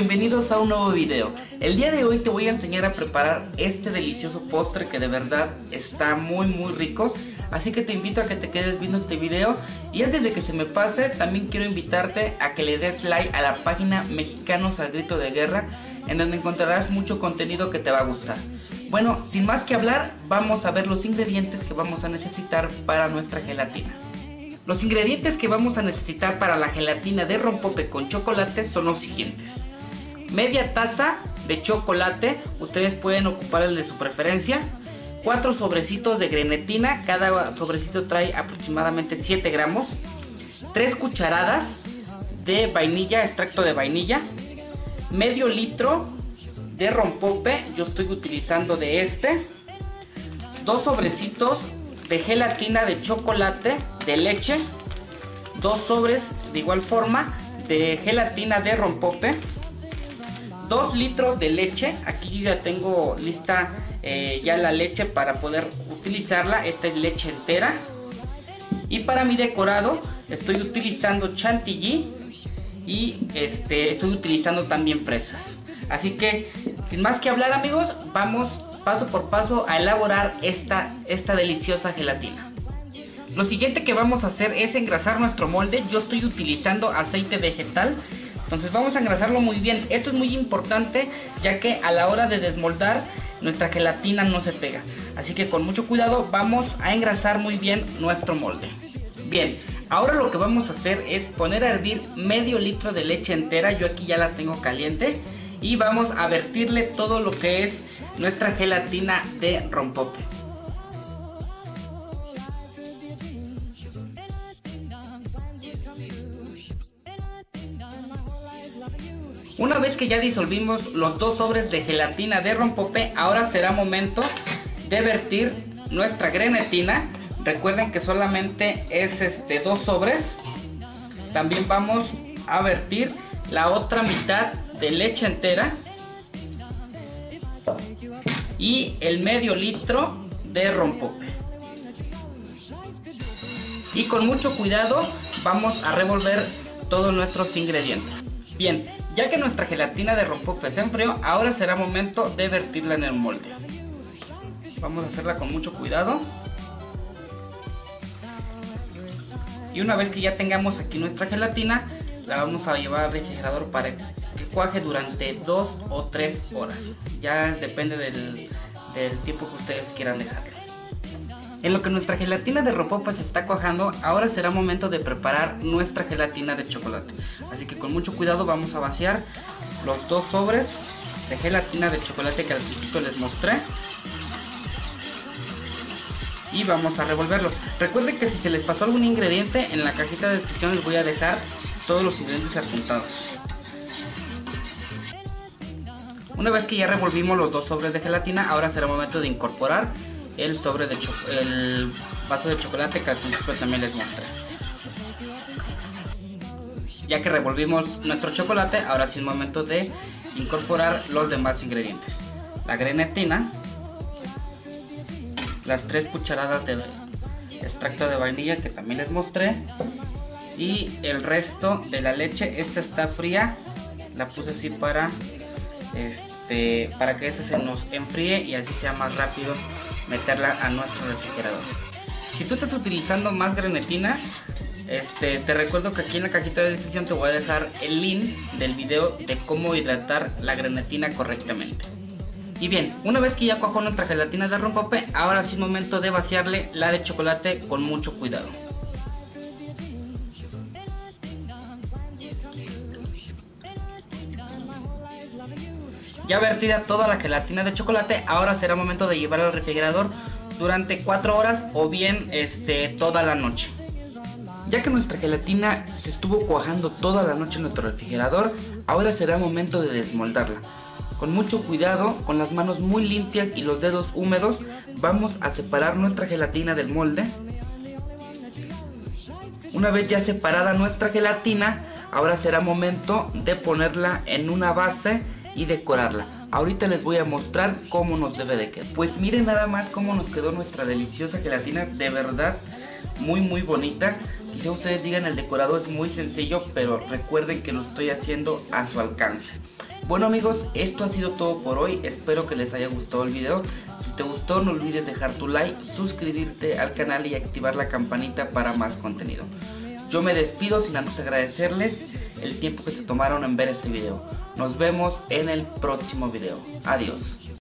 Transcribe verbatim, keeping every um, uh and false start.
bienvenidos a un nuevo video. El día de hoy te voy a enseñar a preparar este delicioso postre que de verdad está muy muy rico. Así que te invito a que te quedes viendo este video. Y antes de que se me pase, también quiero invitarte a que le des like a la página Mexicanos al Grito de Guerra, en donde encontrarás mucho contenido que te va a gustar. Bueno, sin más que hablar, vamos a ver los ingredientes que vamos a necesitar para nuestra gelatina. Los ingredientes que vamos a necesitar para la gelatina de rompope con chocolate son los siguientes. Media taza de chocolate, ustedes pueden ocupar el de su preferencia. Cuatro sobrecitos de grenetina, cada sobrecito trae aproximadamente siete gramos. Tres cucharadas de vainilla, extracto de vainilla. Medio litro de rompope, yo estoy utilizando de este. Dos sobrecitos de gelatina de chocolate, de leche. Dos sobres de igual forma de gelatina de rompope. Dos litros de leche. Aquí yo ya tengo lista eh, ya la leche para poder utilizarla. Esta es leche entera. Y para mi decorado estoy utilizando chantilly. Y este, estoy utilizando también fresas. Así que sin más que hablar, amigos, vamos paso por paso a elaborar esta, esta deliciosa gelatina. Lo siguiente que vamos a hacer es engrasar nuestro molde. Yo estoy utilizando aceite vegetal, entonces vamos a engrasarlo muy bien. Esto es muy importante, ya que a la hora de desmoldar nuestra gelatina no se pega. Así que con mucho cuidado vamos a engrasar muy bien nuestro molde. Bien, ahora lo que vamos a hacer es poner a hervir medio litro de leche entera. Yo aquí ya la tengo caliente. Y vamos a vertirle todo lo que es nuestra gelatina de rompope. Una vez que ya disolvimos los dos sobres de gelatina de rompope, ahora será momento de vertir nuestra grenetina. Recuerden que solamente es este dos sobres. También vamos a vertir la otra mitad de leche entera y el medio litro de rompope, y con mucho cuidado vamos a revolver todos nuestros ingredientes. Bien, ya que nuestra gelatina de rompope se enfrió, ahora será momento de vertirla en el molde. Vamos a hacerla con mucho cuidado, y una vez que ya tengamos aquí nuestra gelatina, la vamos a llevar al refrigerador para que cuaje durante dos o tres horas. Ya depende del, del tiempo que ustedes quieran dejarlo. En lo que nuestra gelatina de rompope se está cuajando, ahora será momento de preparar nuestra gelatina de chocolate. Así que con mucho cuidado vamos a vaciar los dos sobres de gelatina de chocolate que al principio les mostré. Y vamos a revolverlos. Recuerden que si se les pasó algún ingrediente, en la cajita de descripción les voy a dejar todos los ingredientes apuntados. Una vez que ya revolvimos los dos sobres de gelatina, ahora será momento de incorporar el sobre de el vaso de chocolate que al principio también les mostré. Ya que revolvimos nuestro chocolate, ahora sí es momento de incorporar los demás ingredientes. La grenetina, las tres cucharadas de extracto de vainilla que también les mostré, y el resto de la leche. Esta está fría, la puse así para Este, para que este se nos enfríe y así sea más rápido meterla a nuestro refrigerador. Si tú estás utilizando más grenetina, este, te recuerdo que aquí en la cajita de descripción te voy a dejar el link del video de cómo hidratar la grenetina correctamente. Y bien, una vez que ya cuajó nuestra gelatina de rompope, ahora sí es momento de vaciarle la de chocolate con mucho cuidado. Ya vertida toda la gelatina de chocolate, ahora será momento de llevarla al refrigerador durante cuatro horas o bien este, toda la noche. Ya que nuestra gelatina se estuvo cuajando toda la noche en nuestro refrigerador, ahora será momento de desmoldarla. Con mucho cuidado, con las manos muy limpias y los dedos húmedos, vamos a separar nuestra gelatina del molde. Una vez ya separada nuestra gelatina, ahora será momento de ponerla en una base y decorarla. Ahorita les voy a mostrar cómo nos debe de quedar. Pues miren nada más cómo nos quedó nuestra deliciosa gelatina, de verdad muy muy bonita. Quizá ustedes digan el decorado es muy sencillo, pero recuerden que lo estoy haciendo a su alcance. Bueno amigos, esto ha sido todo por hoy, espero que les haya gustado el video. Si te gustó no olvides dejar tu like, suscribirte al canal y activar la campanita para más contenido. Yo me despido sin antes agradecerles el tiempo que se tomaron en ver este video. Nos vemos en el próximo video. Adiós.